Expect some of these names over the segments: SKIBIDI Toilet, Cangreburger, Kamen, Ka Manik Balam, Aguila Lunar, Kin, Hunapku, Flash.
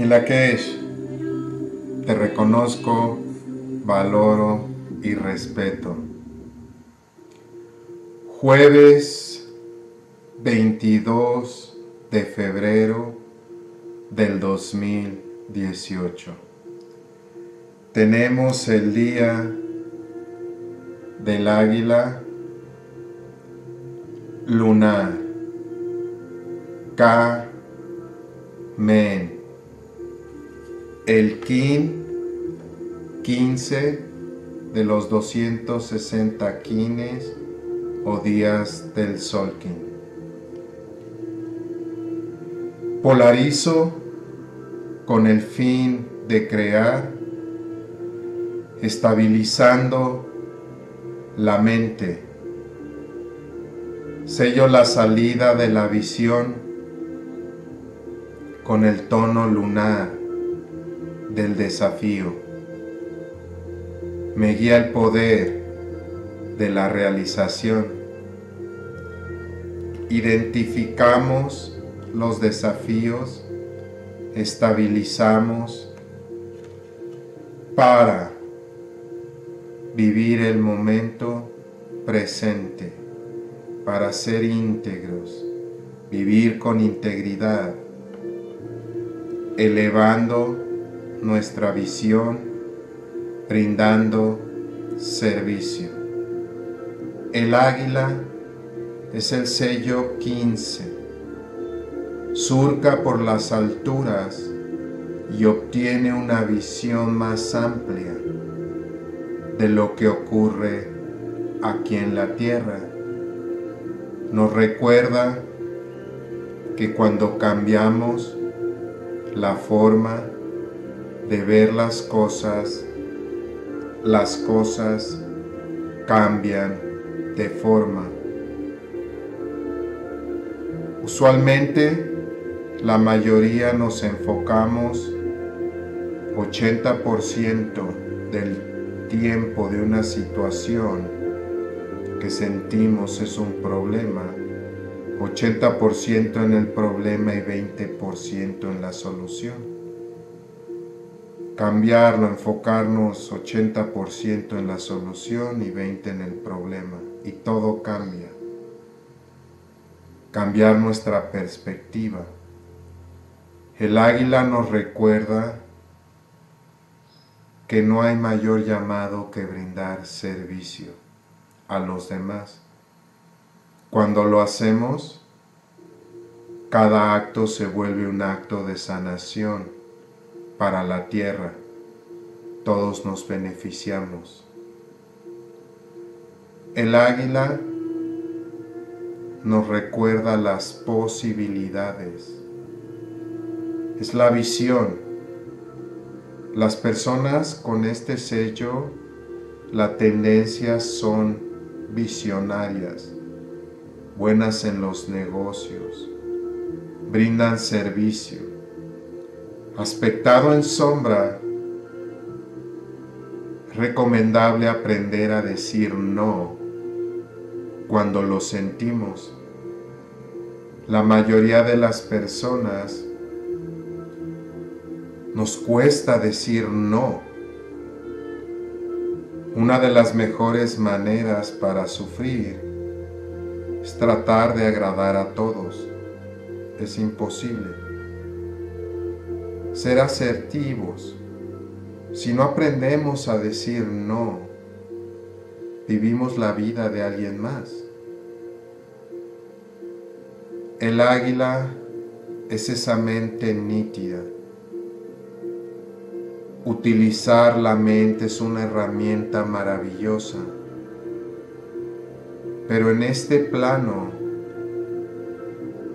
en la que es: te reconozco, valoro y respeto. Jueves 22 de febrero del 2018. Tenemos el día del águila lunar. Kamen. El kin 15 de los 260 kines o días del sol kin. Polarizo con el fin de crear, estabilizando la mente. Sello la salida de la visión con el tono lunar del desafío. Me guía el poder de la realización. Identificamos los desafíos, estabilizamos para vivir el momento presente, para ser íntegros, vivir con integridad, elevando nuestra visión, brindando servicio. El águila es el sello 15. Surca por las alturas y obtiene una visión más amplia de lo que ocurre aquí en la tierra. Nos recuerda que cuando cambiamos la forma de ver las cosas cambian de forma. Usualmente la mayoría nos enfocamos 80% del tiempo de una situación que sentimos es un problema, 80% en el problema y 20% en la solución. Cambiarlo, enfocarnos 80% en la solución y 20% en el problema, y todo cambia. Cambiar nuestra perspectiva. El águila nos recuerda que no hay mayor llamado que brindar servicio a los demás. Cuando lo hacemos, cada acto se vuelve un acto de sanación para la tierra. Todos nos beneficiamos. El águila nos recuerda las posibilidades. Es la visión. Las personas con este sello, la tendencia son visionarias, buenas en los negocios, brindan servicio. Aspectado en sombra, es recomendable aprender a decir no cuando lo sentimos. La mayoría de las personas nos cuesta decir no. Una de las mejores maneras para sufrir es tratar de agradar a todos. Es imposible. Ser asertivos. Si no aprendemos a decir no, vivimos la vida de alguien más. El águila es esa mente nítida. Utilizar la mente es una herramienta maravillosa, pero en este plano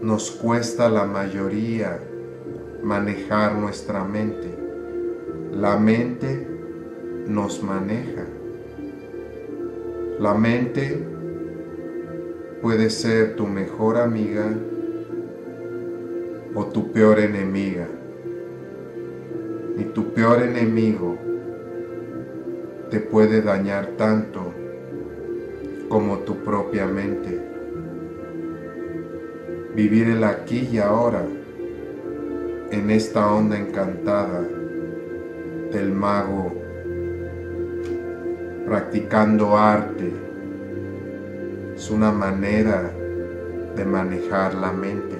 nos cuesta la mayoría manejar nuestra mente. La mente nos maneja. La mente puede ser tu mejor amiga o tu peor enemiga. Ni tu peor enemigo te puede dañar tanto como tu propia mente. Vivir el aquí y ahora en esta onda encantada del mago, practicando arte. Es una manera de manejar la mente.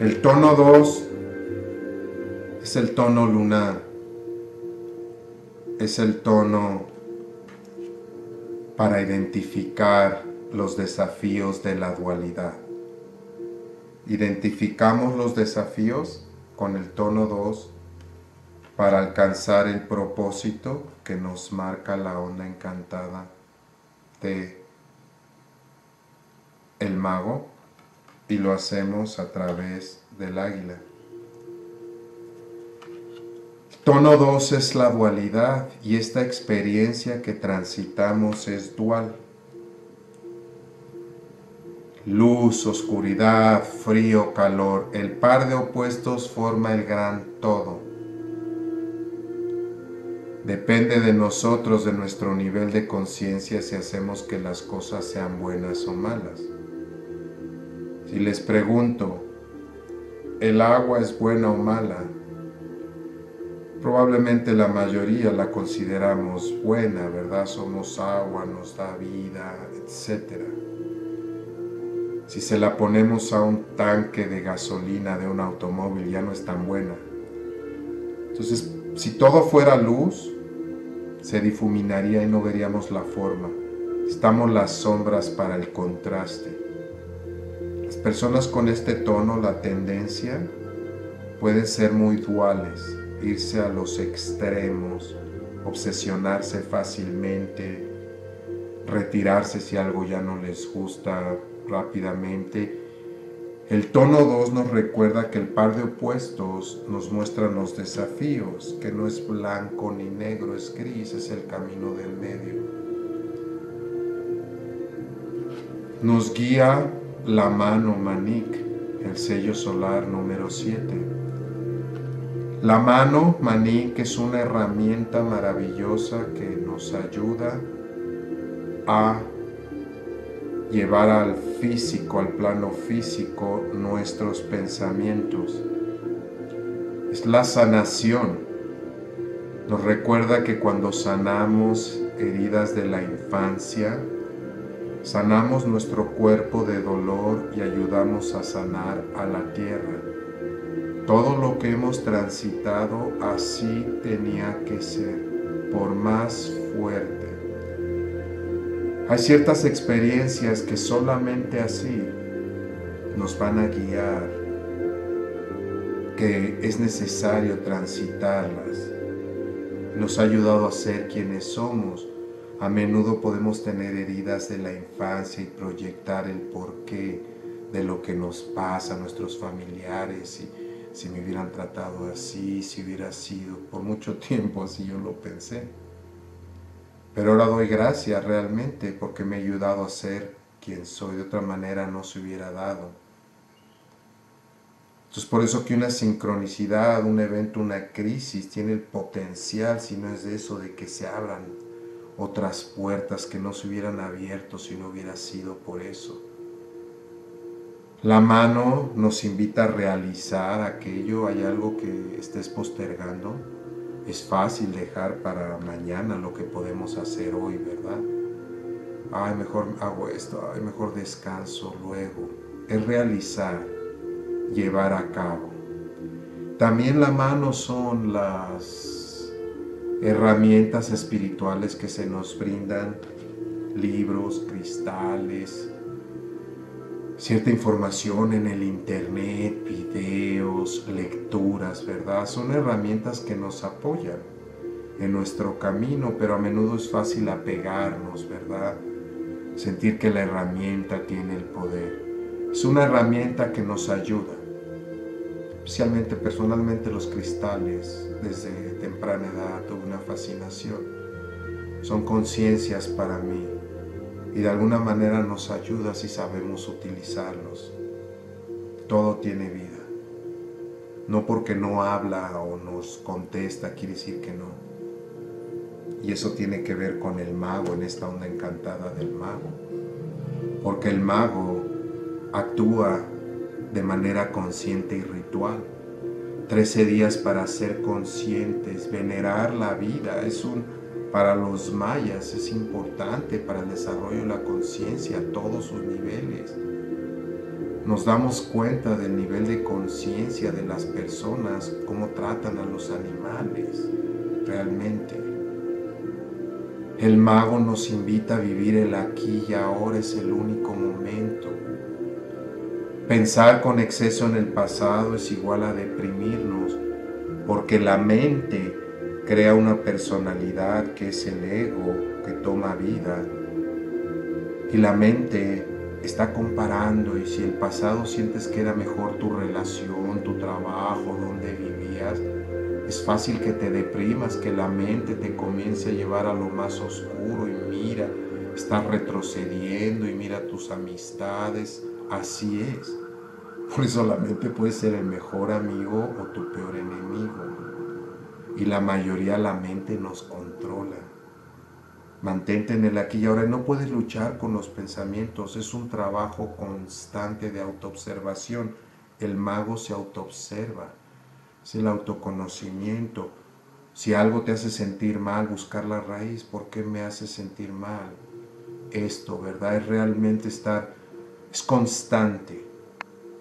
El tono 2 es el tono lunar. Es el tono para identificar los desafíos de la dualidad. Identificamos los desafíos con el tono 2 para alcanzar el propósito que nos marca la onda encantada de el mago, y lo hacemos a través del águila. Tono 2 es la dualidad, y esta experiencia que transitamos es dual. Luz, oscuridad, frío, calor, el par de opuestos forma el gran todo. Depende de nosotros, de nuestro nivel de conciencia, si hacemos que las cosas sean buenas o malas. Si les pregunto, ¿el agua es buena o mala? Probablemente la mayoría la consideramos buena, ¿verdad? Somos agua, nos da vida, etc. Si se la ponemos a un tanque de gasolina de un automóvil, ya no es tan buena. Entonces, si todo fuera luz, se difuminaría y no veríamos la forma. Estamos las sombras para el contraste. Las personas con este tono, la tendencia, pueden ser muy duales, irse a los extremos, obsesionarse fácilmente, retirarse si algo ya no les gusta rápidamente. El tono 2 nos recuerda que el par de opuestos nos muestran los desafíos, que no es blanco ni negro, es gris, es el camino del medio. Nos guía la mano Manik, el sello solar número 7. La mano Manik es una herramienta maravillosa que nos ayuda a llevar al físico, al plano físico, nuestros pensamientos. Es la sanación. Nos recuerda que cuando sanamos heridas de la infancia, sanamos nuestro cuerpo de dolor y ayudamos a sanar a la tierra. Todo lo que hemos transitado así tenía que ser, por más fuerte. Hay ciertas experiencias que solamente así nos van a guiar, que es necesario transitarlas. Nos ha ayudado a ser quienes somos. A menudo podemos tener heridas de la infancia y proyectar el porqué de lo que nos pasa a nuestros familiares. Si me hubieran tratado así, si hubiera sido por mucho tiempo así, yo lo pensé. Pero ahora doy gracias realmente porque me ha ayudado a ser quien soy. De otra manera no se hubiera dado. Entonces, por eso que una sincronicidad, un evento, una crisis tiene el potencial, si no es de eso, de que se abran otras puertas que no se hubieran abierto si no hubiera sido por eso. La mano nos invita a realizar aquello. Hay algo que estés postergando, es fácil dejar para mañana lo que podemos hacer hoy, ¿verdad? Ay, mejor hago esto, ay, mejor descanso luego. Es realizar, llevar a cabo. También la mano son las herramientas espirituales que se nos brindan, libros, cristales, cierta información en el internet, videos, lecturas, ¿verdad? Son herramientas que nos apoyan en nuestro camino, pero a menudo es fácil apegarnos, ¿verdad? Sentir que la herramienta tiene el poder. Es una herramienta que nos ayuda. Especialmente, personalmente, los cristales, desde temprana edad tuve una fascinación. Son conciencias para mí y de alguna manera nos ayuda si sabemos utilizarlos. Todo tiene vida. No porque no habla o nos contesta quiere decir que no. Y eso tiene que ver con el mago, en esta onda encantada del mago. Porque el mago actúa de manera consciente y ritual. 13 días para ser conscientes, venerar la vida. Para los mayas es importante para el desarrollo de la conciencia a todos sus niveles. Nos damos cuenta del nivel de conciencia de las personas, cómo tratan a los animales realmente. El mago nos invita a vivir el aquí y ahora, es el único momento. Pensar con exceso en el pasado es igual a deprimirnos, porque la mente crea una personalidad que es el ego, que toma vida. Y la mente está comparando, y si el pasado sientes que era mejor tu relación, tu trabajo, donde vivías, es fácil que te deprimas, que la mente te comience a llevar a lo más oscuro y mira, estás retrocediendo y mira tus amistades. Así es. Por eso la mente puede ser el mejor amigo o tu peor enemigo. Y la mayoría la mente nos controla. Mantente en el aquí y ahora. No puedes luchar con los pensamientos. Es un trabajo constante de autoobservación. El mago se autoobserva. Es el autoconocimiento. Si algo te hace sentir mal, buscar la raíz. ¿Por qué me hace sentir mal esto, verdad? Es realmente estar, es constante.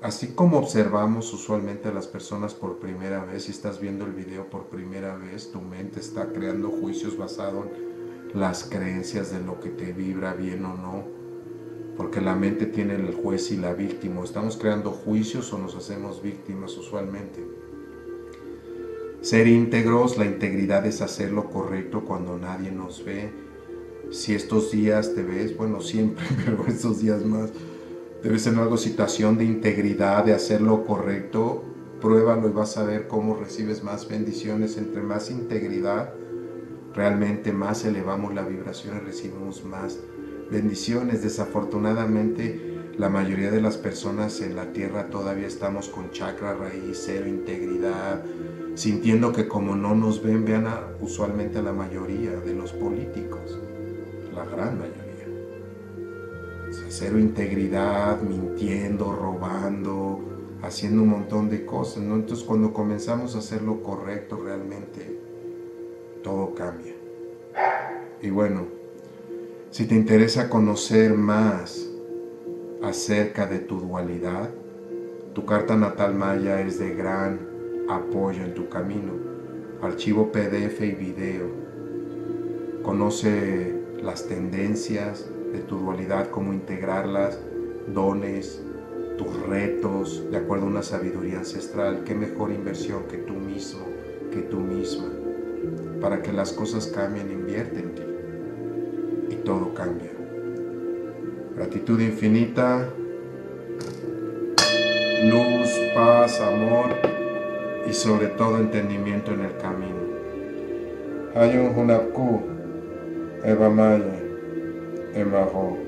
Así como observamos usualmente a las personas por primera vez, si estás viendo el video por primera vez, tu mente está creando juicios basados en las creencias de lo que te vibra bien o no. Porque la mente tiene el juez y la víctima. Estamos creando juicios o nos hacemos víctimas usualmente. Ser íntegros, la integridad es hacer lo correcto cuando nadie nos ve. Si estos días te ves, bueno siempre, pero estos días más, te ves en algo situación de integridad, de hacer lo correcto, pruébalo y vas a ver cómo recibes más bendiciones. Entre más integridad, realmente más elevamos la vibración y recibimos más bendiciones. Desafortunadamente, la mayoría de las personas en la tierra todavía estamos con chakra raíz, cero integridad, sintiendo que como no nos ven, usualmente a la mayoría de los políticos, la gran mayoría. O sea, cero integridad, mintiendo, robando, haciendo un montón de cosas, ¿no? Entonces cuando comenzamos a hacer lo correcto, realmente todo cambia. Y bueno, si te interesa conocer más acerca de tu dualidad, tu carta natal maya es de gran apoyo en tu camino. Archivo PDF y video. Conoce las tendencias de tu dualidad, cómo integrarlas, dones, tus retos, de acuerdo a una sabiduría ancestral. Qué mejor inversión que tú mismo, que tú misma. Para que las cosas cambien, invierte en ti y todo cambia. Gratitud infinita, luz, paz, amor y sobre todo entendimiento en el camino. Ayun Hunapku, Eva Maya, Emaho.